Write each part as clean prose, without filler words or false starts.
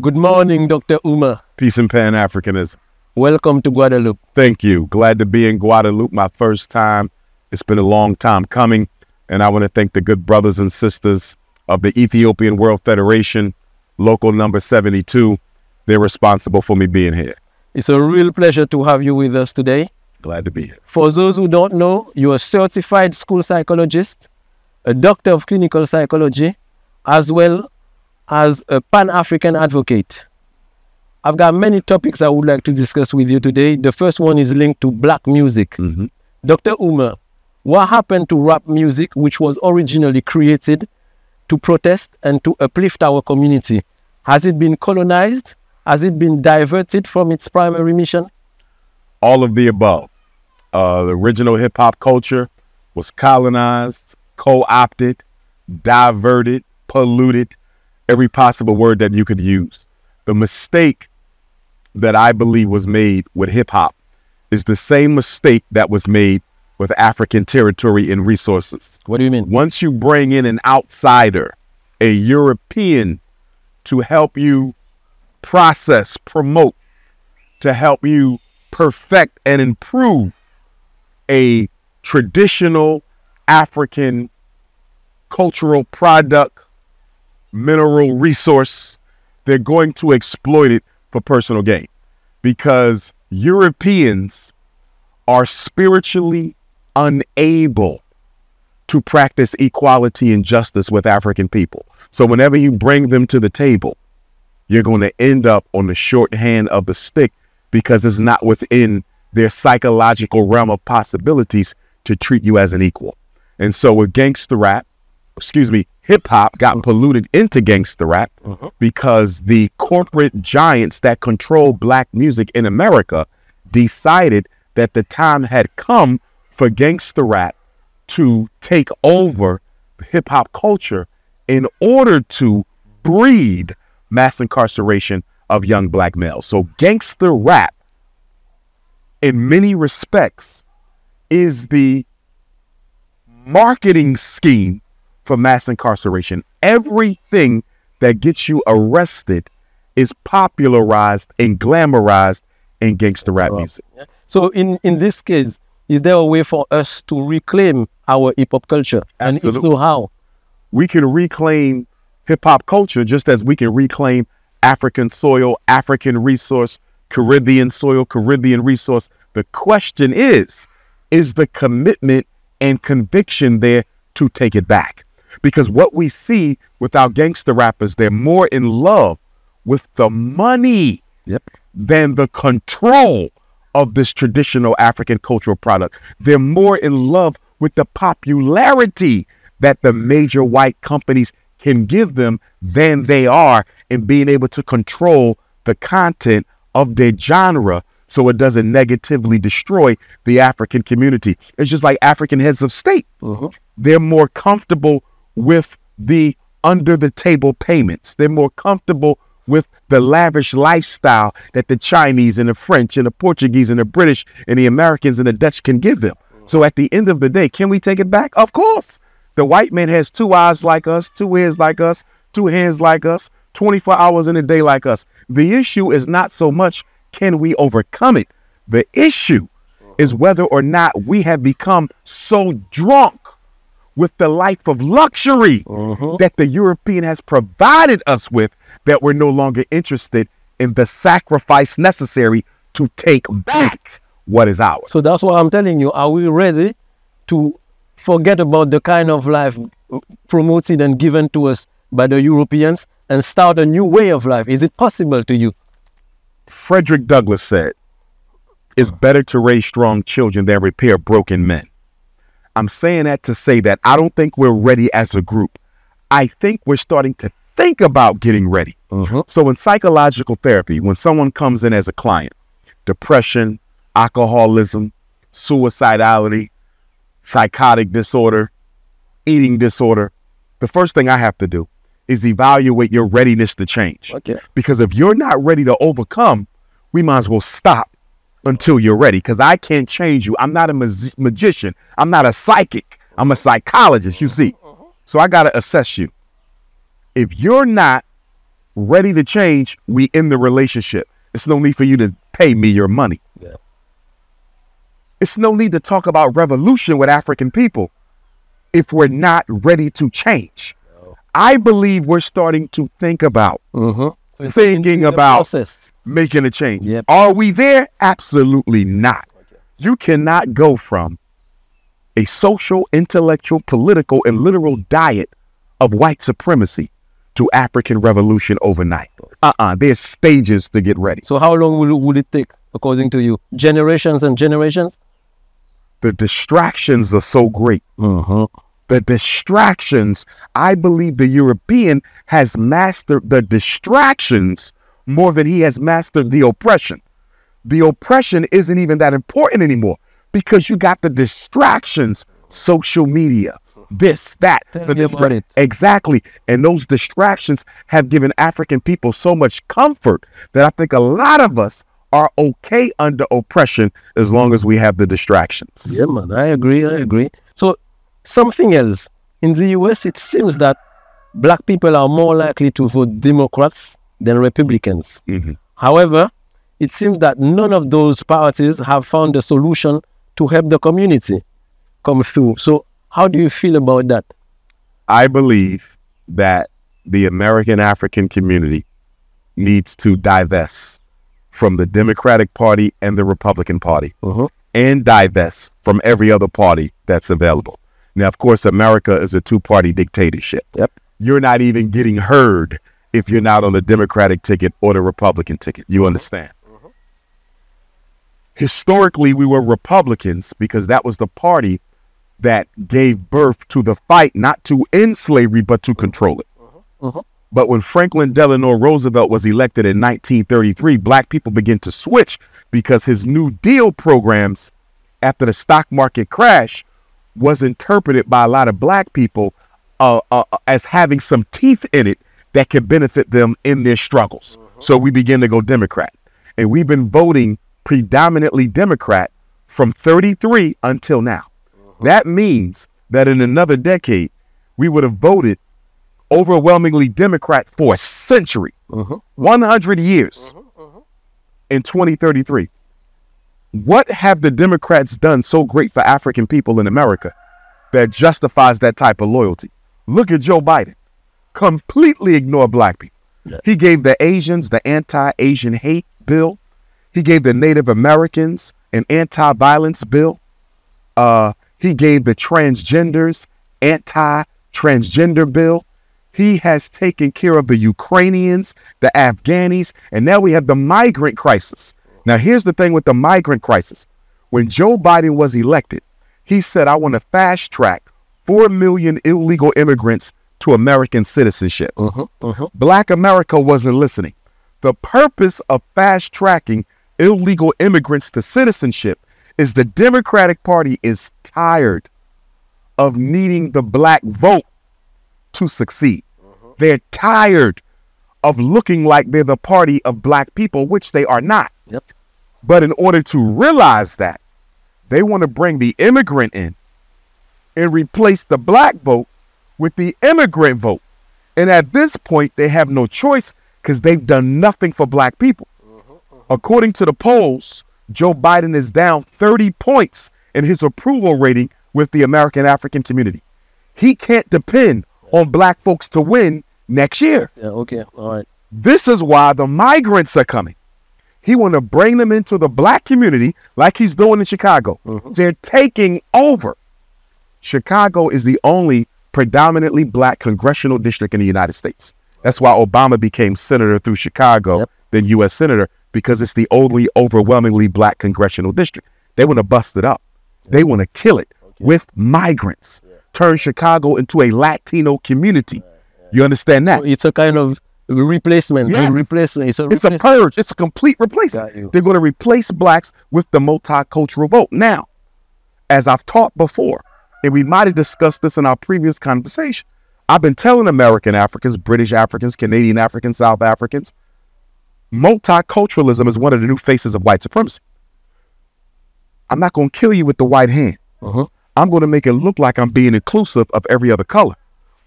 Good morning, Dr. Umar. Peace and Pan-Africanism. Welcome to Guadeloupe. Thank you. Glad to be in Guadeloupe, my first time. It's been a long time coming, and I want to thank the good brothers and sisters of the Ethiopian World Federation, local number 72. They're responsible for me being here. It's a real pleasure to have you with us today. Glad to be here. For those who don't know, you're a certified school psychologist, a doctor of clinical psychology, as well as a Pan-African advocate. I've got many topics I would like to discuss with you today. The first one is linked to black music. Dr. Umar, what happened to rap music, which was originally created to protest and to uplift our community? Has it been colonized? Has it been diverted from its primary mission? All of the above. The original hip-hop culture was colonized, co-opted, diverted, polluted, every possible word that you could use. The mistake that I believe was made with hip hop is the same mistake that was made with African territory and resources. What do you mean? Once you bring in an outsider, a European, to help you process, promote, to help you perfect and improve a traditional African cultural product, mineral resource, they're going to exploit it for personal gain, because Europeans are spiritually unable to practice equality and justice with African people. So whenever you bring them to the table, you're going to end up on the short hand of the stick, because it's not within their psychological realm of possibilities to treat you as an equal. And so with gangsta rap, hip-hop got polluted into gangster rap because the corporate giants that control black music in America decided that the time had come for gangster rap to take over hip-hop culture in order to breed mass incarceration of young black males. So gangster rap, in many respects, is the marketing scheme for mass incarceration. Everything that gets you arrested is popularized and glamorized in gangster rap music. So in this case, is there a way for us to reclaim our hip-hop culture? Absolutely. And if so, how? We can reclaim hip-hop culture just as we can reclaim African soil, African resource, Caribbean soil, Caribbean resource. The question is the commitment and conviction there to take it back? Because what we see with our gangster rappers, they're more in love with the money than the control of this traditional African cultural product. They're more in love with the popularity that the major white companies can give them than they are in being able to control the content of their genre so it doesn't negatively destroy the African community. It's just like African heads of state. They're more comfortable with the under-the-table payments. They're more comfortable with the lavish lifestyle that the Chinese and the French and the Portuguese and the British and the Americans and the Dutch can give them. So at the end of the day, can we take it back? Of course. The white man has 2 eyes like us, 2 ears like us, 2 hands like us, 24 hours in a day like us. The issue is not so much can we overcome it. The issue is whether or not we have become so drunk with the life of luxury that the European has provided us with, that we're no longer interested in the sacrifice necessary to take back what is ours. So that's what I'm telling you. Are we ready to forget about the kind of life promoted and given to us by the Europeans and start a new way of life? Is it possible to you? Frederick Douglass said, "It's better to raise strong children than repair broken men." I'm saying that to say that I don't think we're ready as a group. I think we're starting to think about getting ready. So in psychological therapy, when someone comes in as a client, depression, alcoholism, suicidality, psychotic disorder, eating disorder, the first thing I have to do is evaluate your readiness to change. Because if you're not ready to overcome, we might as well stop until you're ready, because I can't change you. I'm not a magician. I'm not a psychic. I'm a psychologist, you see. So I got to assess you. If you're not ready to change, we end the relationship. It's no need for you to pay me your money. Yeah. It's no need to talk about revolution with African people if we're not ready to change. No. I believe we're starting to think about making a change. Yep. Are we there? Absolutely not. Okay. You cannot go from a social, intellectual, political, and literal diet of white supremacy to African revolution overnight. There's stages to get ready. So how long would it take, according to you? Generations and generations? The distractions are so great. The distractions, I believe the European has mastered the distractions more than he has mastered the oppression. The oppression isn't even that important anymore because you got the distractions, social media, this, that. Exactly. And those distractions have given African people so much comfort that I think a lot of us are okay under oppression as long as we have the distractions. Yeah, man, I agree. I agree. So something else, in the US, it seems that black people are more likely to vote Democrats than Republicans. However, it seems that none of those parties have found a solution to help the community come through. So how do you feel about that? I believe that the American African community needs to divest from the Democratic Party and the Republican Party, and divest from every other party that's available. Now, of course, America is a two-party dictatorship. You're not even getting heard if you're not on the Democratic ticket or the Republican ticket. You understand? Historically, we were Republicans because that was the party that gave birth to the fight, not to end slavery, but to control it. But when Franklin Delano Roosevelt was elected in 1933, black people began to switch because his New Deal programs after the stock market crash was interpreted by a lot of black people as having some teeth in it that could benefit them in their struggles. So we began to go Democrat. And we've been voting predominantly Democrat from 33 until now. That means that in another decade, we would have voted overwhelmingly Democrat for a century, 100 years in 2033. What have the Democrats done so great for African people in America that justifies that type of loyalty? Look at Joe Biden. Completely ignore black people. He gave the Asians the anti-Asian hate bill. He gave the Native Americans an anti-violence bill. He gave the transgenders anti-transgender bill. He has taken care of the Ukrainians, the Afghanis, and now we have the migrant crisis. Now, here's the thing with the migrant crisis. When Joe Biden was elected, he said, I want to fast track 4 million illegal immigrants to American citizenship. Black America wasn't listening. The purpose of fast tracking illegal immigrants to citizenship is the Democratic Party is tired of needing the black vote to succeed. They're tired of looking like they're the party of black people, which they are not. But in order to realize that, they want to bring the immigrant in and replace the black vote with the immigrant vote. And at this point, they have no choice because they've done nothing for black people. According to the polls, Joe Biden is down 30 points in his approval rating with the American African community. He can't depend on black folks to win next year. This is why the migrants are coming. He want to bring them into the black community like he's doing in Chicago. They're taking over. Chicago is the only predominantly black congressional district in the United States. That's why Obama became senator through Chicago, then U.S. senator, because it's the only overwhelmingly black congressional district. They want to bust it up. They want to kill it with migrants. Turn Chicago into a Latino community. You understand that? So it's a kind of replacement. It's a purge. It's a complete replacement. They're going to replace blacks with the multicultural vote. Now, as I've taught before, and we might have discussed this in our previous conversation, I've been telling American Africans, British Africans, Canadian Africans, South Africans, multiculturalism is one of the new faces of white supremacy. I'm not going to kill you with the white hand. I'm going to make it look like I'm being inclusive of every other color.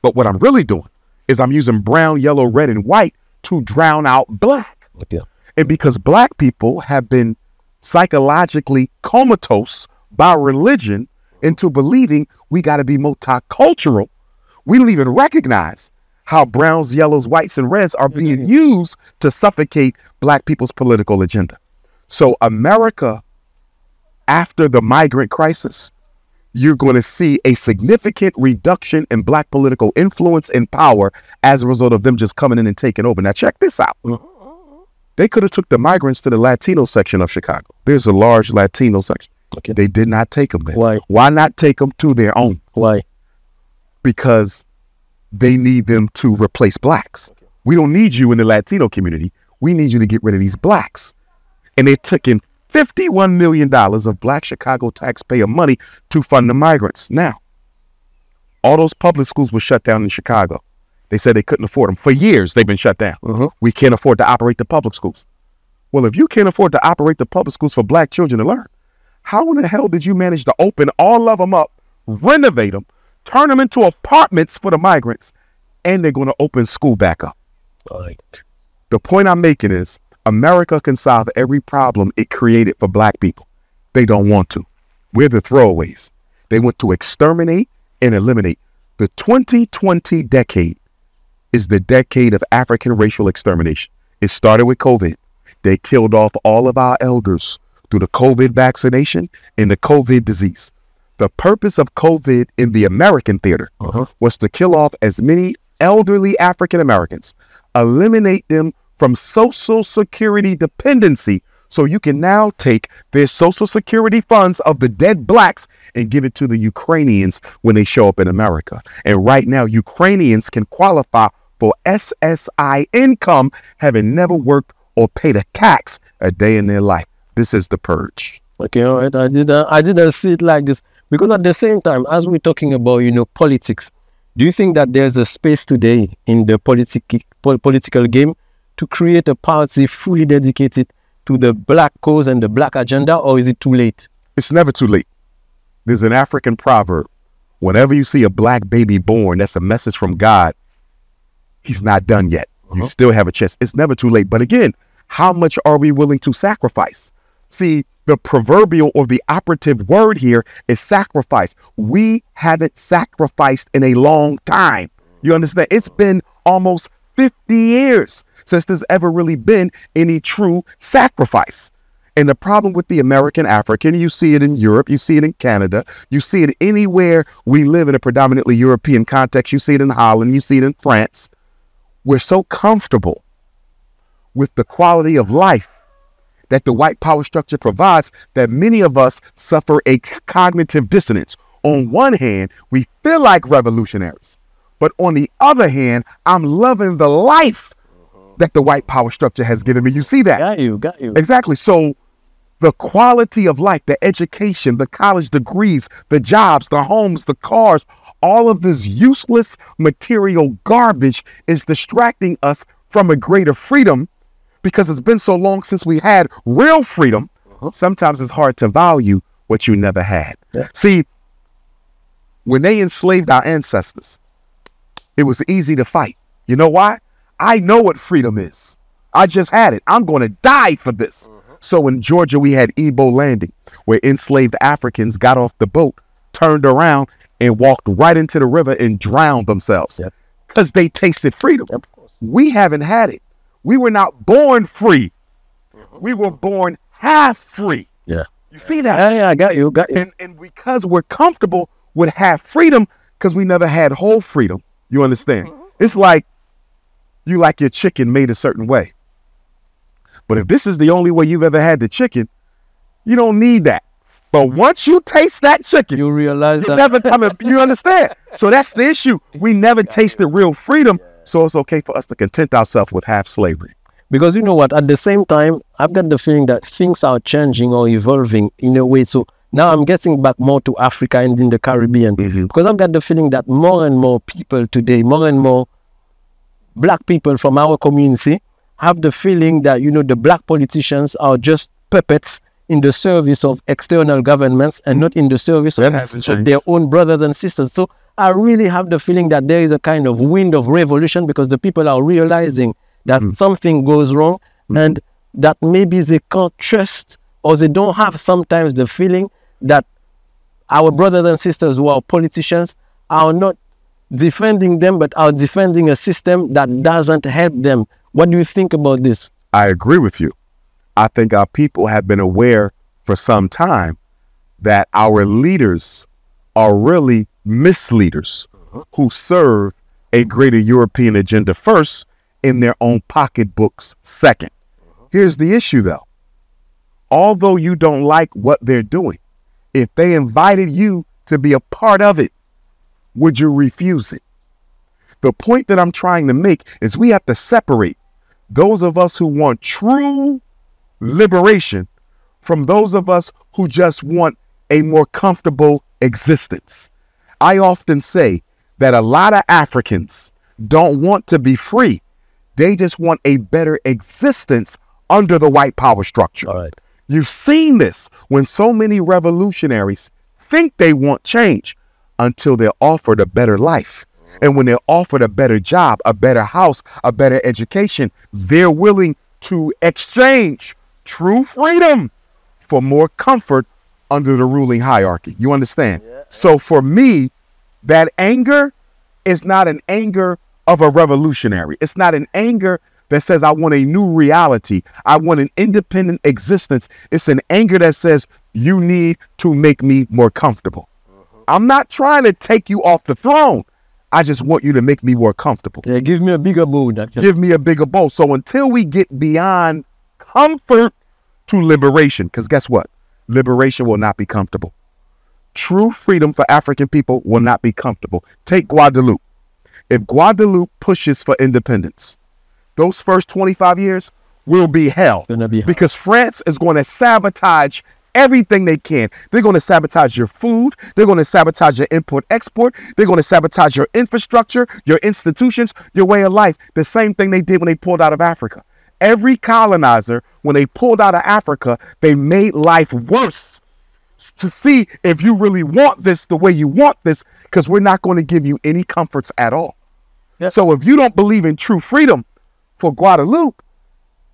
But what I'm really doing is I'm using brown, yellow, red, and white to drown out black. Yeah. And because black people have been psychologically comatose by religion into believing we got to be multicultural, we don't even recognize how browns, yellows, whites, and reds are being used to suffocate black people's political agenda. So America, after the migrant crisis, you're going to see a significant reduction in black political influence and power as a result of them just coming in and taking over. Now, check this out. They could have took the migrants to the Latino section of Chicago. There's a large Latino section. Okay. They did not take them there. Why? Why not take them to their own? Why? Because they need them to replace blacks. Okay. We don't need you in the Latino community. We need you to get rid of these blacks. And they took in $51 million of black Chicago taxpayer money to fund the migrants. Now, all those public schools were shut down in Chicago. They said they couldn't afford them. For years, they've been shut down. We can't afford to operate the public schools. Well, if you can't afford to operate the public schools for black children to learn, how in the hell did you manage to open all of them up, renovate them, turn them into apartments for the migrants, and they're going to open school back up? Right. The point I'm making is America can solve every problem it created for black people. They don't want to. We're the throwaways. They want to exterminate and eliminate. The 2020 decade is the decade of African racial extermination. It started with COVID. They killed off all of our elders through the COVID vaccination and the COVID disease. The purpose of COVID in the American theater was to kill off as many elderly African Americans, eliminate them from Social Security dependency, so you can now take their Social Security funds of the dead blacks and give it to the Ukrainians when they show up in America. And right now, Ukrainians can qualify for SSI income, having never worked or paid a tax a day in their life. This is the purge. Okay, all right. I didn't see it like this, because at the same time, as we're talking about, you know, politics, do you think that there's a space today in the political game to create a party fully dedicated to the black cause and the black agenda, or is it too late? It's never too late. There's an African proverb: whenever you see a black baby born, that's a message from God. He's not done yet. You still have a chance. It's never too late. But again, how much are we willing to sacrifice? See, the proverbial or the operative word here is sacrifice. We haven't sacrificed in a long time. You understand? It's been almost 50 years since there's ever really been any true sacrifice. And the problem with the American African, you see it in Europe, you see it in Canada, you see it anywhere we live in a predominantly European context, you see it in Holland, you see it in France. We're so comfortable with the quality of life that the white power structure provides that many of us suffer a cognitive dissonance. On one hand, we feel like revolutionaries, but on the other hand, I'm loving the life that the white power structure has given me. You see that? Got you. Exactly. So the quality of life, the education, the college degrees, the jobs, the homes, the cars, all of this useless material garbage is distracting us from a greater freedom, because it's been so long since we had real freedom. Sometimes it's hard to value what you never had. See, when they enslaved our ancestors, it was easy to fight. You know why? I know what freedom is. I just had it. I'm going to die for this. So in Georgia, we had Igbo Landing, where enslaved Africans got off the boat, turned around, and walked right into the river and drowned themselves because they tasted freedom. We haven't had it. We were not born free. We were born half free. You see that? Yeah, I got you. And because we're comfortable with half freedom, because we never had whole freedom. You understand? It's like, you like your chicken made a certain way. But if this is the only way you've ever had the chicken, you don't need that. But once you taste that chicken, you realize that never coming. You understand? So that's the issue. We never tasted real freedom. So it's okay for us to content ourselves with half slavery. Because you know what? At the same time, I've got the feeling that things are changing or evolving in a way. So now I'm getting back more to Africa and in the Caribbean. Because I've got the feeling that more and more people today, more and more black people from our community have the feeling that, you know, the black politicians are just puppets in the service of external governments and not in the service of their own brothers and sisters. So I really have the feeling that there is a kind of wind of revolution, because the people are realizing that something goes wrong and that maybe they can't trust, or they don't have sometimes the feeling that our brothers and sisters who are politicians are not defending them, but are defending a system that doesn't help them. What do you think about this? I agree with you. I think our people have been aware for some time that our leaders are really misleaders who serve a greater European agenda first, in their own pocketbooks second. Here's the issue though. Although you don't like what they're doing, if they invited you to be a part of it, would you refuse it? The point that I'm trying to make is we have to separate those of us who want true liberation from those of us who just want a more comfortable existence. I often say that a lot of Africans don't want to be free. They just want a better existence under the white power structure. All right. You've seen this when so many revolutionaries think they want change until they're offered a better life. And when they're offered a better job, a better house, a better education, they're willing to exchange true freedom for more comfort under the ruling hierarchy. You understand? Yeah. So for me, that anger is not an anger of a revolutionary. It's not an anger that says, I want a new reality. I want an independent existence. It's an anger that says, you need to make me more comfortable. I'm not trying to take you off the throne. I just want you to make me more comfortable. Yeah, give me a bigger bowl. Give me a bigger bowl. So until we get beyond comfort to liberation, because guess what? Liberation will not be comfortable. True freedom for African people will not be comfortable. Take Guadeloupe. If Guadeloupe pushes for independence, those first 25 years will be hell, because France is going to sabotage everything they can. They're going to sabotage your food. They're going to sabotage your import export. They're going to sabotage your infrastructure, your institutions, your way of life. The same thing they did when they pulled out of Africa. Every colonizer, when they pulled out of Africa, they made life worse to see if you really want this the way you want this, because we're not going to give you any comforts at all. Yep. So if you don't believe in true freedom for Guadeloupe,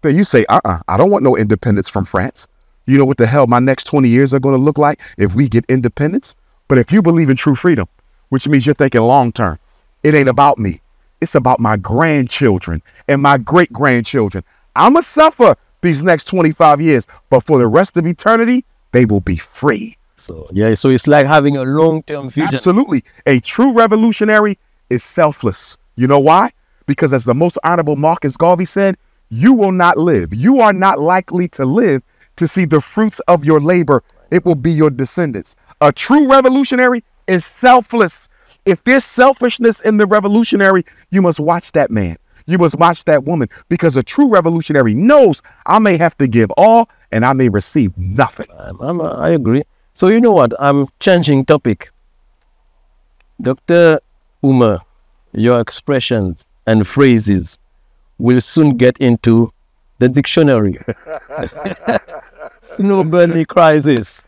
then you say, I don't want no independence from France. You know what the hell my next 20 years are going to look like if we get independence? But if you believe in true freedom, which means you're thinking long term, it ain't about me. It's about my grandchildren and my great grandchildren. I'm going to suffer these next 25 years, but for the rest of eternity, they will be free. So, yeah, so it's like having a long-term vision. Absolutely. A true revolutionary is selfless. You know why? Because as the most honorable Marcus Garvey said, you will not live. You are not likely to live to see the fruits of your labor. It will be your descendants. A true revolutionary is selfless. If there's selfishness in the revolutionary, you must watch that man. You must watch that woman, because a true revolutionary knows I may have to give all and I may receive nothing. I agree. So you know what? I'm changing topic. Dr. Umar, your expressions and phrases will soon get into the dictionary. Snowbunny crisis.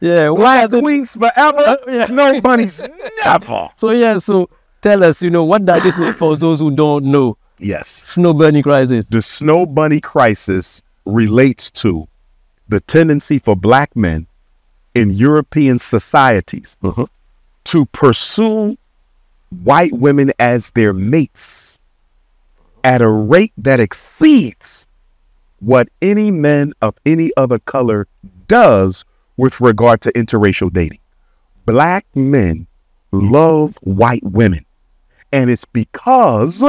Yeah. Black queens forever. Yeah. No bunnies never. So yeah, so tell us, you know, what that is for those who don't know. Yes. Snow bunny crisis. The snow bunny crisis relates to the tendency for black men in European societies to pursue white women as their mates at a rate that exceeds what any man of any other color does with regard to interracial dating. Black men love white women, and it's because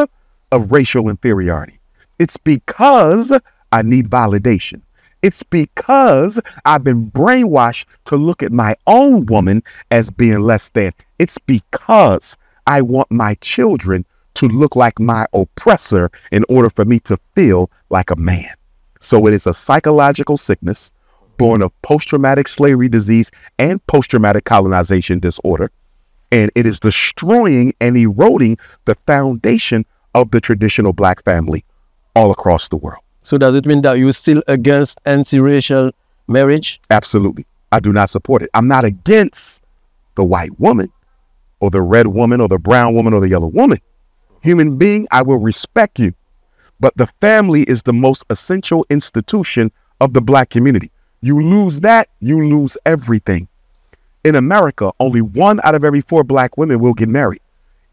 of racial inferiority. It's because I need validation. It's because I've been brainwashed to look at my own woman as being less than. It's because I want my children to look like my oppressor in order for me to feel like a man. So it is a psychological sickness born of post-traumatic slavery disease and post-traumatic colonization disorder. And it is destroying and eroding the foundation of the traditional black family all across the world. So does it mean that you're still against anti-racial marriage? Absolutely. I do not support it. I'm not against the white woman or the red woman or the brown woman or the yellow woman. Human being, I will respect you. But the family is the most essential institution of the black community. You lose that, you lose everything. In America, only 1 out of every 4 black women will get married.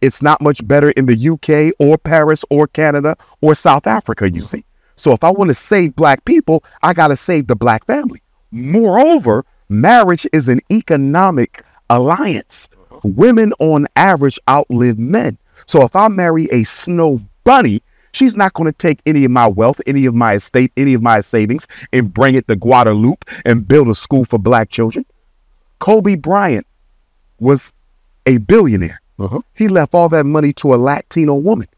It's not much better in the UK or Paris or Canada or South Africa, you see. So if I want to save black people, I got to save the black family. Moreover, marriage is an economic alliance. Women on average outlive men. So if I marry a snow bunny, she's not going to take any of my wealth, any of my estate, any of my savings and bring it to Guadeloupe and build a school for black children. Kobe Bryant was a billionaire. He left all that money to a Latino woman.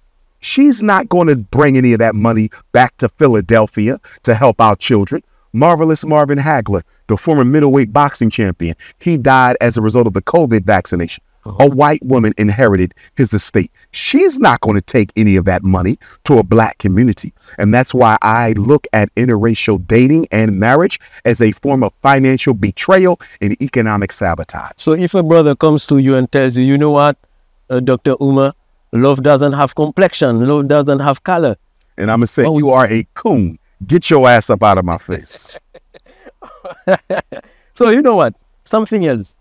She's not going to bring any of that money back to Philadelphia to help our children. Marvelous Marvin Hagler, the former middleweight boxing champion, he died as a result of the COVID vaccination. A white woman inherited his estate. She's not going to take any of that money to a black community. And that's why I look at interracial dating and marriage as a form of financial betrayal and economic sabotage. So if a brother comes to you and tells you, you know what, Dr. Umar, love doesn't have complexion, love doesn't have color. And I'm going to say, oh, you are a coon. Get your ass up out of my face. So you know what? Something else.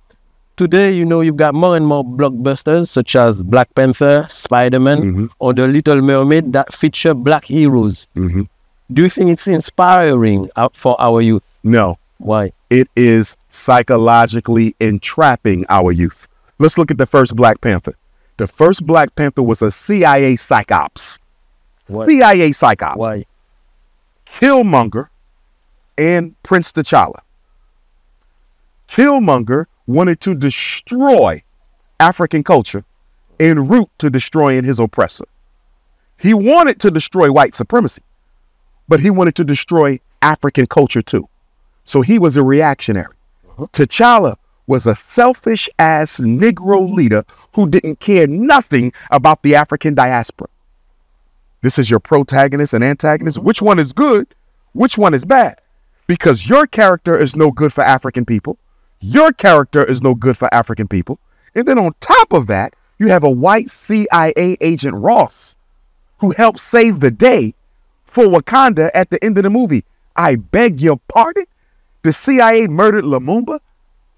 Today, you know, you've got more and more blockbusters such as Black Panther, Spider-Man, or The Little Mermaid that feature black heroes. Do you think it's inspiring for our youth? No. Why? It is psychologically entrapping our youth. Let's look at the first Black Panther. The first Black Panther was a CIA psych ops. What? CIA psych ops. Why? Killmonger and Prince T'Challa. Killmonger wanted to destroy African culture en route to destroying his oppressor. He wanted to destroy white supremacy, but he wanted to destroy African culture too. So he was a reactionary. T'Challa was a selfish ass Negro leader who didn't care nothing about the African diaspora. This is your protagonist and antagonist. Which one is good? Which one is bad? Because your character is no good for African people. Your character is no good for African people. And then on top of that, you have a white CIA agent, Ross, who helped save the day for Wakanda at the end of the movie. I beg your pardon? The CIA murdered Lumumba?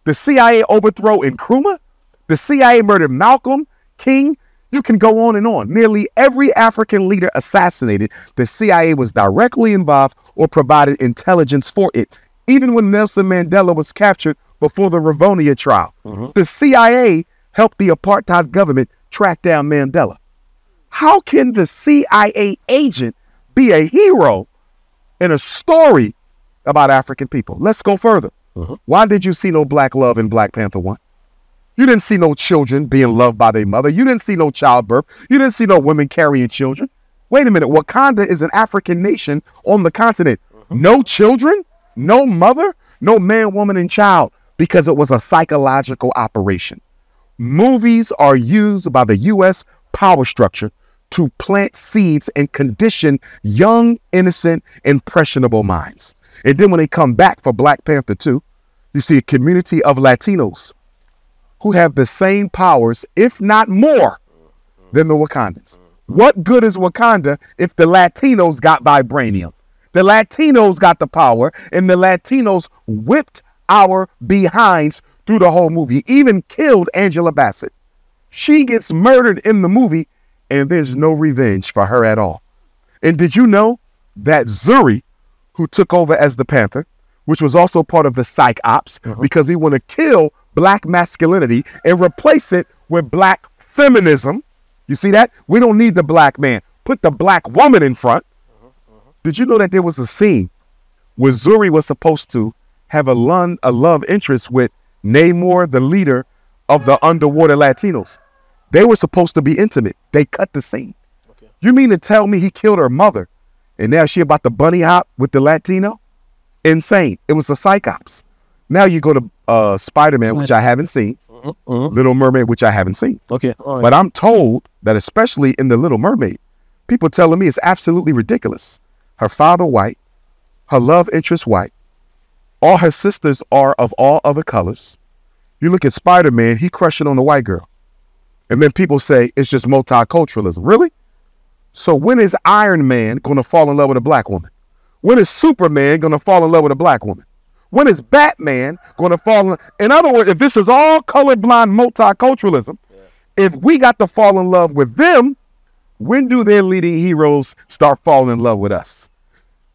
The CIA overthrew Nkrumah? The CIA murdered Malcolm, King? You can go on and on. Nearly every African leader assassinated, the CIA was directly involved or provided intelligence for it. Even when Nelson Mandela was captured before the Rivonia trial, the CIA helped the apartheid government track down Mandela. How can the CIA agent be a hero in a story about African people? Let's go further. Why did you see no black love in Black Panther 1? You didn't see no children being loved by their mother. You didn't see no childbirth. You didn't see no women carrying children. Wait a minute. Wakanda is an African nation on the continent. No children, no mother, no man, woman, and child, because it was a psychological operation. Movies are used by the U.S. power structure to plant seeds and condition young, innocent, impressionable minds. And then when they come back for Black Panther 2, you see a community of Latinos who have the same powers, if not more, than the Wakandans. What good is Wakanda if the Latinos got vibranium? The Latinos got the power, and the Latinos whipped our behinds through the whole movie, even killed Angela Bassett. She gets murdered in the movie, and there's no revenge for her at all. And did you know that Zuri, who took over as the Panther, which was also part of the psych ops, because we want to kill black masculinity and replace it with black feminism. You see that? We don't need the black man. Put the black woman in front. Did you know that there was a scene where Zuri was supposed to have a love interest with Namor, the leader of the underwater Latinos? They were supposed to be intimate. They cut the scene. You mean to tell me he killed her mother and now she about to bunny hop with the Latino? Insane. It was a psych ops. Now you go to Spider-Man, which I haven't seen, Little Mermaid, which I haven't seen. But I'm told that especially in The Little Mermaid, people telling me it's absolutely ridiculous. Her father white, her love interest white, all her sisters are of all other colors. You look at Spider-Man, he crushing on a white girl. And then people say it's just multiculturalism. Really? So when is Iron Man going to fall in love with a black woman? When is Superman going to fall in love with a black woman? When is Batman going to fall in love? In other words, if this is all colorblind multiculturalism, if we got to fall in love with them, when do their leading heroes start falling in love with us?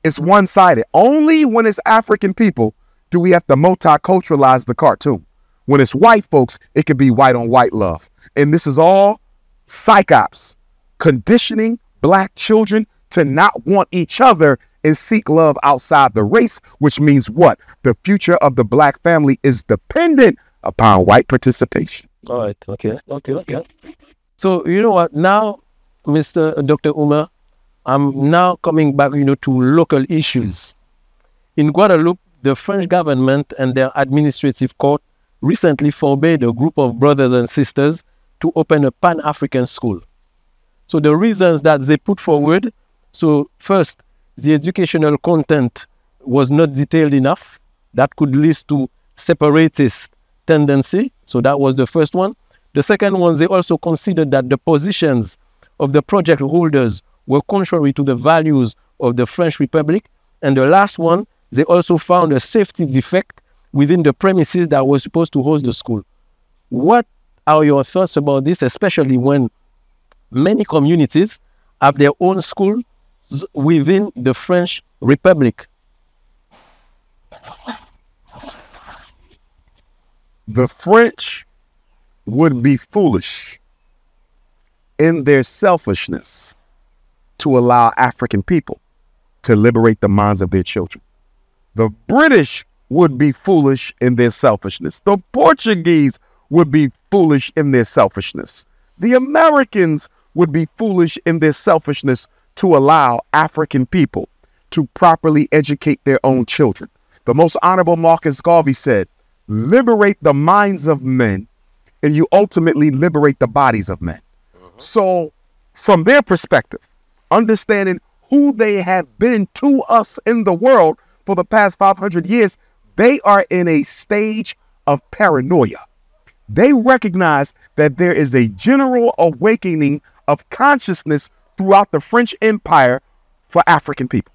It's one-sided. Only when it's African people do we have to multiculturalize the cartoon. When it's white folks, it could be white on white love. And this is all psychops conditioning black children to not want each other and seek love outside the race, which means what? The future of the black family is dependent upon white participation. All right. Okay. Okay. Okay. So you know what? Now, Mr. Dr. Umar, I'm now coming back, you know, to local issues. In Guadeloupe, the French government and their administrative court recently forbade a group of brothers and sisters to open a Pan-African school. So the reasons that they put forward, so first, the educational content was not detailed enough. That could lead to separatist tendency. So that was the first one. The second one, they also considered that the positions of the project holders were contrary to the values of the French Republic. And the last one, they also found a safety defect within the premises that were supposed to host the school. What are your thoughts about this, especially when many communities have their own schools within the French Republic? The French would be foolish in their selfishness to allow African people to liberate the minds of their children. The British would be foolish in their selfishness. The Portuguese would be foolish in their selfishness. The Americans would be foolish in their selfishness to allow African people to properly educate their own children. The most honorable Marcus Garvey said, "Liberate the minds of men, and you ultimately liberate the bodies of men." So from their perspective, understanding who they have been to us in the world for the past 500 years, they are in a stage of paranoia. They recognize that there is a general awakening of consciousness throughout the French Empire for African people.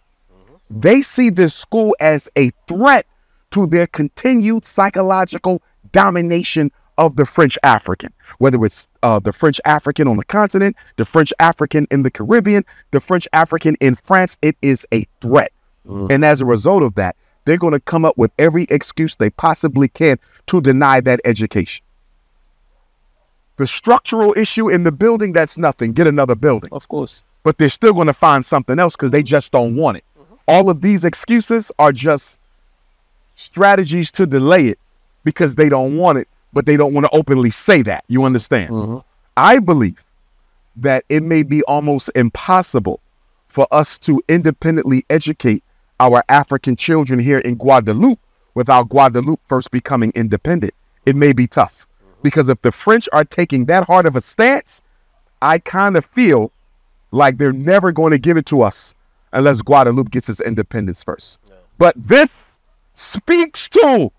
They see this school as a threat to their continued psychological domination of the French African, whether it's the French African on the continent, the French African in the Caribbean, the French African in France. It is a threat. And as a result of that, they're going to come up with every excuse they possibly can to deny that education. The structural issue in the building, that's nothing. Get another building. Of course. But they're still going to find something else because they just don't want it. All of these excuses are just strategies to delay it because they don't want it, but they don't want to openly say that. You understand? I believe that it may be almost impossible for us to independently educate our African children here in Guadeloupe without Guadeloupe first becoming independent. It may be tough because if the French are taking that hard of a stance, I kind of feel like they're never going to give it to us unless Guadeloupe gets its independence first. But this speaks to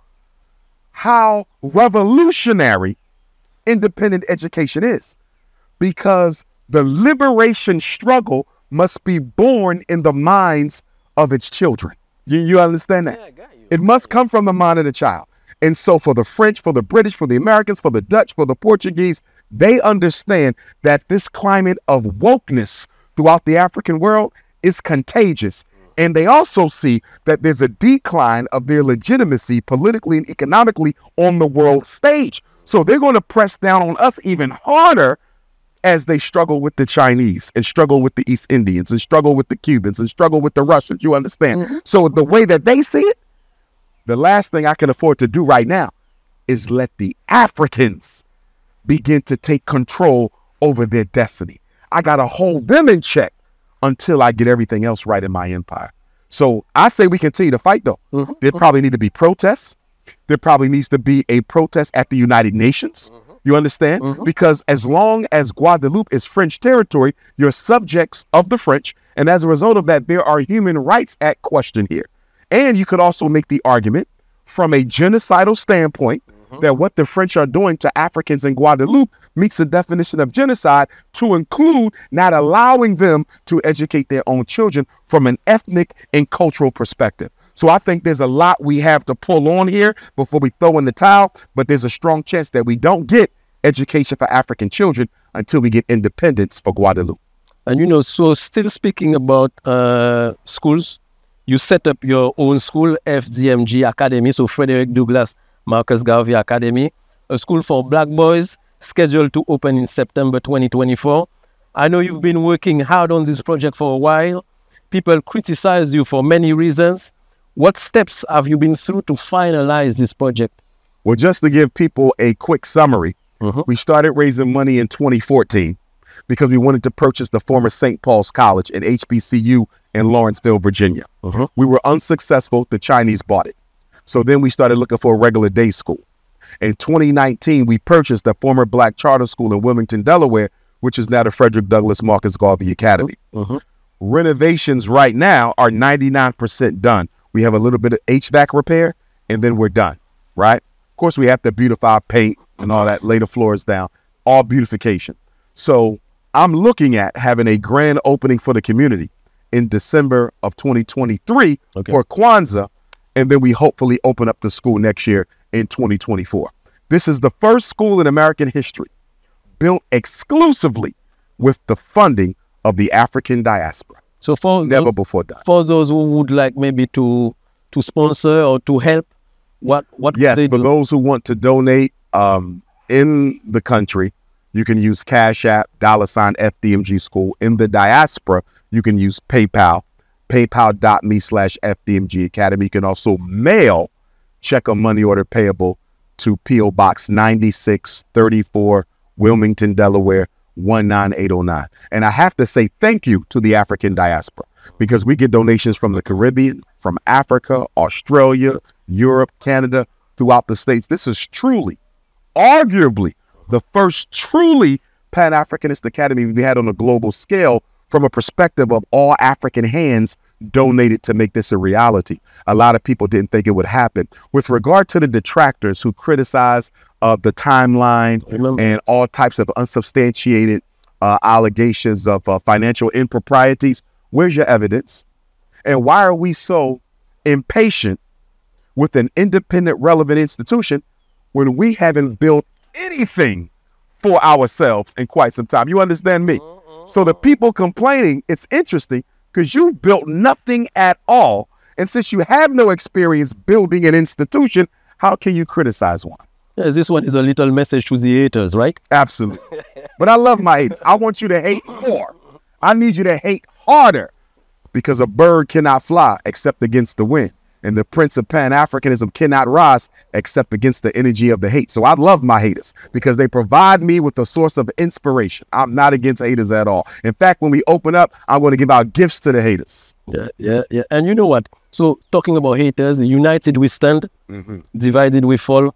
how revolutionary independent education is, because the liberation struggle must be born in the minds of its children. You understand that? Yeah, I got you. It must come from the mind of the child. And so for the French, for the British, for the Americans, for the Dutch, for the Portuguese, they understand that this climate of wokeness throughout the African world is contagious. And they also see that there's a decline of their legitimacy politically and economically on the world stage. So they're going to press down on us even harder as they struggle with the Chinese and struggle with the East Indians and struggle with the Cubans and struggle with the Russians. You understand? So the way that they see it, the last thing I can afford to do right now is let the Africans begin to take control over their destiny. I got to hold them in check until I get everything else right in my empire. So I say we continue to fight, though. There probably need to be protests. There probably needs to be a protest at the United Nations. You understand? Because as long as Guadeloupe is French territory, you're subjects of the French. And as a result of that, there are Human Rights Act questions here. And you could also make the argument from a genocidal standpoint that what the French are doing to Africans in Guadeloupe meets the definition of genocide, to include not allowing them to educate their own children from an ethnic and cultural perspective. So I think there's a lot we have to pull on here before we throw in the towel, but there's a strong chance that we don't get education for African children until we get independence for Guadeloupe. And you know, so still speaking about schools, you set up your own school, FDMG Academy, so Frederick Douglass, Marcus Garvey Academy, a school for black boys, scheduled to open in September 2024. I know you've been working hard on this project for a while. People criticize you for many reasons. What steps have you been through to finalize this project? Well, just to give people a quick summary, we started raising money in 2014 because we wanted to purchase the former St. Paul's College at HBCU in Lawrenceville, Virginia. We were unsuccessful. The Chinese bought it. So then we started looking for a regular day school. In 2019, we purchased the former black charter school in Wilmington, Delaware, which is now the Frederick Douglass Marcus Garvey Academy. Renovations right now are 99% done. We have a little bit of HVAC repair and then we're done, right? Of course, we have to beautify, paint and all that, lay the floors down, all beautification. So I'm looking at having a grand opening for the community in December of 2023 for Kwanzaa. And then we hopefully open up the school next year in 2024. This is the first school in American history built exclusively with the funding of the African diaspora. So for never before done. For those who would like maybe to sponsor or to help, what yes, they do? Yes, for those who want to donate in the country, you can use Cash App, $FDMG School. In the diaspora, you can use PayPal. PayPal.me/FDMG Academy. You can also mail check or money order payable to P.O. Box 9634, Wilmington, Delaware, 19809. And I have to say thank you to the African diaspora, because we get donations from the Caribbean, from Africa, Australia, Europe, Canada, throughout the states. This is truly, arguably, the first truly Pan-Africanist Academy we had on a global scale, from a perspective of all African hands donated to make this a reality. A lot of people didn't think it would happen. With regard to the detractors who criticize the timeline and all types of unsubstantiated allegations of financial improprieties, where's your evidence? And why are we so impatient with an independent, relevant institution when we haven't built anything for ourselves in quite some time? You understand me? So the people complaining, it's interesting because you've built nothing at all. And since you have no experience building an institution, how can you criticize one? Yeah, this one is a little message to the haters, right? Absolutely. But I love my haters. I want you to hate more. I need you to hate harder, because a bird cannot fly except against the wind. And the Prince of Pan-Africanism cannot rise except against the energy of the hate. So I love my haters because they provide me with a source of inspiration. I'm not against haters at all. In fact, when we open up, I'm going to give out gifts to the haters. Yeah. And you know what? So talking about haters, united we stand, divided we fall,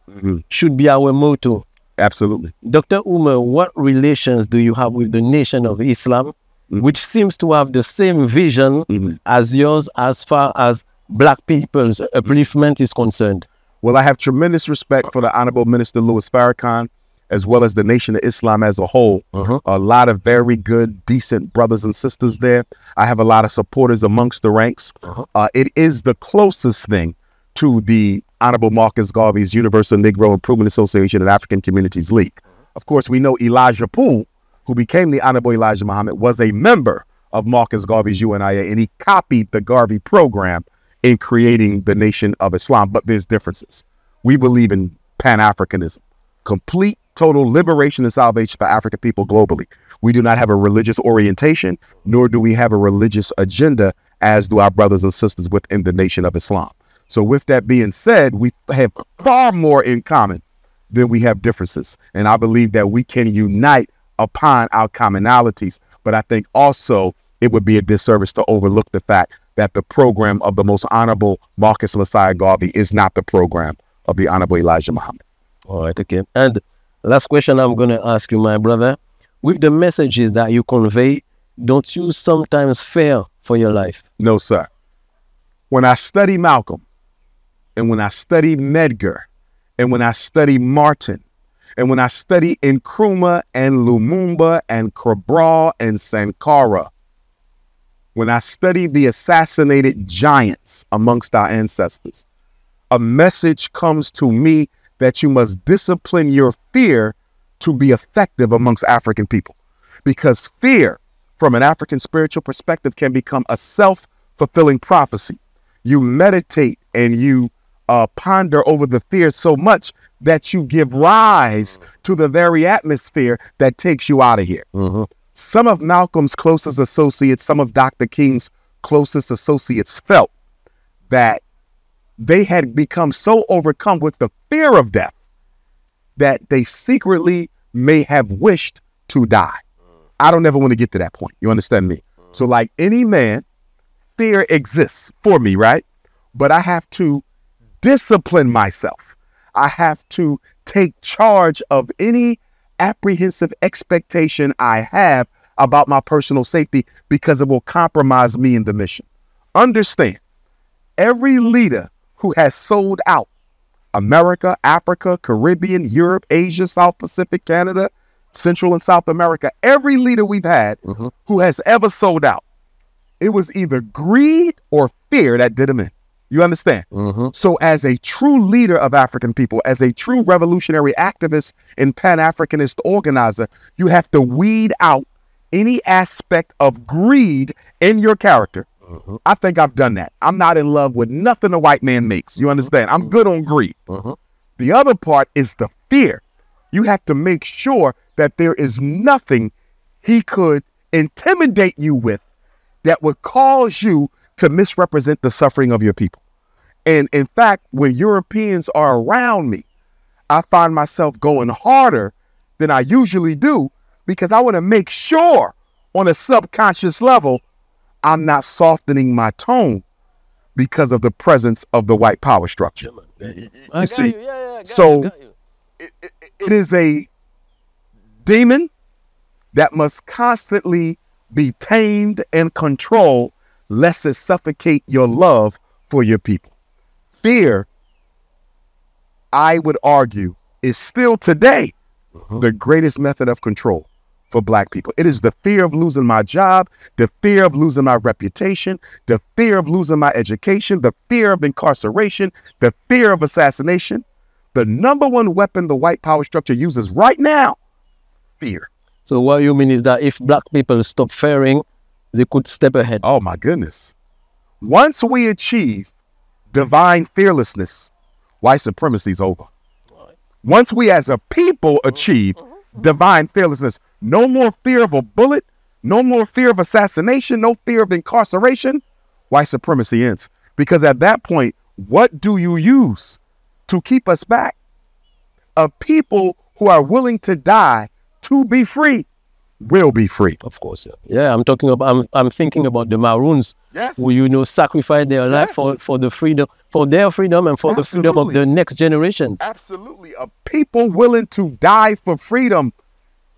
should be our motto. Absolutely. Dr. Umar, what relations do you have with the Nation of Islam, which seems to have the same vision as yours as far as black people's upliftment is concerned? Well, I have tremendous respect for the Honorable Minister Louis Farrakhan, as well as the Nation of Islam as a whole. A lot of very good, decent brothers and sisters there. I have a lot of supporters amongst the ranks. It is the closest thing to the Honorable Marcus Garvey's Universal Negro Improvement Association and African Communities League. Of course, we know Elijah Poole, who became the Honorable Elijah Muhammad, was a member of Marcus Garvey's UNIA, and he copied the Garvey program in creating the Nation of Islam. But there's differences. We believe in Pan-Africanism, complete, total liberation and salvation for African people globally. We do not have a religious orientation, nor do we have a religious agenda, as do our brothers and sisters within the Nation of Islam. So with that being said, we have far more in common than we have differences. And I believe that we can unite upon our commonalities. But I think also it would be a disservice to overlook the fact that the program of the Most Honorable Marcus Messiah Garvey is not the program of the Honorable Elijah Muhammad. All right, okay. And last question I'm going to ask you, my brother. With the messages that you convey, don't you sometimes fear for your life? No, sir. When I study Malcolm and when I study Medgar and when I study Martin, and when I study Nkrumah and Lumumba and Cabral and Sankara, when I study the assassinated giants amongst our ancestors, a message comes to me that you must discipline your fear to be effective amongst African people, because fear from an African spiritual perspective can become a self-fulfilling prophecy. You meditate and you ponder over the fear so much that you give rise to the very atmosphere that takes you out of here. Mm-hmm. Some of Malcolm's closest associates, some of Dr. King's closest associates felt that they had become so overcome with the fear of death that they secretly may have wished to die. I don't ever want to get to that point. You understand me? So like any man, fear exists for me, right? But I have to discipline myself. I have to take charge of any apprehensive expectation I have about my personal safety, because it will compromise me in the mission. Understand, every leader who has sold out America, Africa, Caribbean, Europe, Asia, South Pacific, Canada, Central and South America, every leader we've had who has ever sold out, it was either greed or fear that did him in. You understand? So as a true leader of African people, as a true revolutionary activist and Pan-Africanist organizer, you have to weed out any aspect of greed in your character. I think I've done that. I'm not in love with nothing a white man makes. You understand? I'm good on greed. The other part is the fear. You have to make sure that there is nothing he could intimidate you with that would cause you to misrepresent the suffering of your people. And in fact, when Europeans are around me, I find myself going harder than I usually do, because I want to make sure on a subconscious level I'm not softening my tone because of the presence of the white power structure. You see, so it is a demon that must constantly be tamed and controlled, lest it suffocate your love for your people. Fear, I would argue, is still today the greatest method of control for black people. It is the fear of losing my job, the fear of losing my reputation, the fear of losing my education, the fear of incarceration, the fear of assassination. The number one weapon the white power structure uses right now, fear. So what you mean is that if black people stop fearing, they could step ahead. Oh my goodness. Once we achieve divine fearlessness, white supremacy is over. Once we as a people achieve divine fearlessness, no more fear of a bullet, no more fear of assassination, no fear of incarceration, white supremacy ends. Because at that point, what do you use to keep us back? A people who are willing to die to be free will be free. Of course. Yeah, I'm talking about, I'm thinking about the Maroons, who, you know, sacrificed their life for the freedom, for their freedom and for the freedom of the next generation. A people willing to die for freedom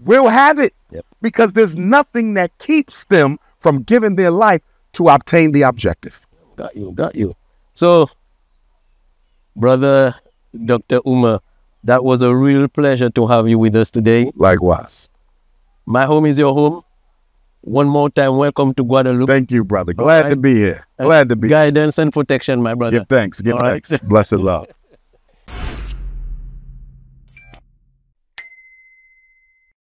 will have it, because there's nothing that keeps them from giving their life to obtain the objective. Got you, got you. So, brother Dr. Umar, that was a real pleasure to have you with us today. Likewise. My home is your home. One more time, welcome to Guadeloupe. Thank you, brother. Glad to be here. Glad to be here. Guidance and protection, my brother. Give thanks. Give thanks. Blessed love.